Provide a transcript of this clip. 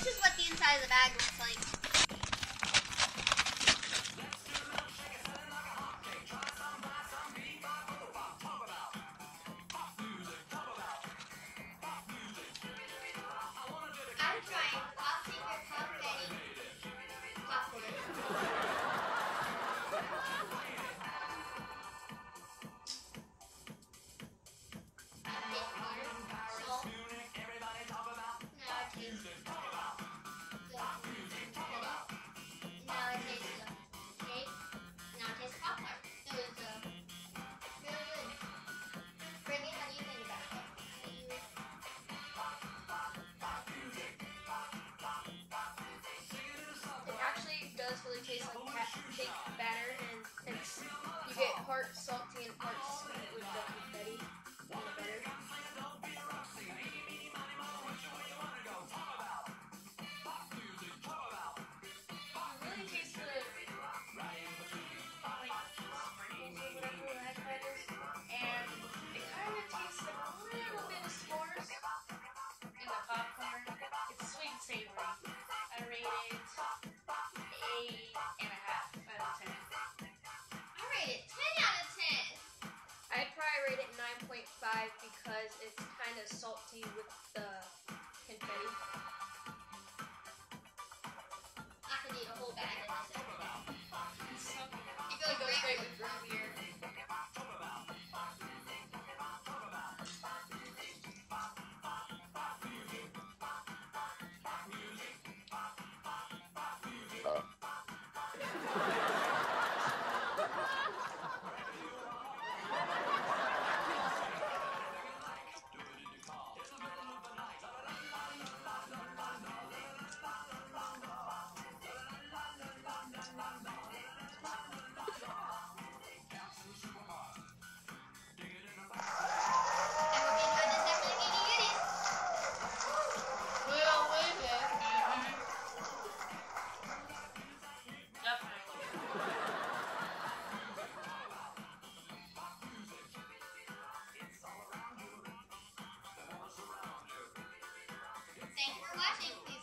this is what the inside of the bag looks like. Because it's kind of salty with the confetti. I could eat a whole bag of this. I feel like it goes great with root beer. Thanks for watching.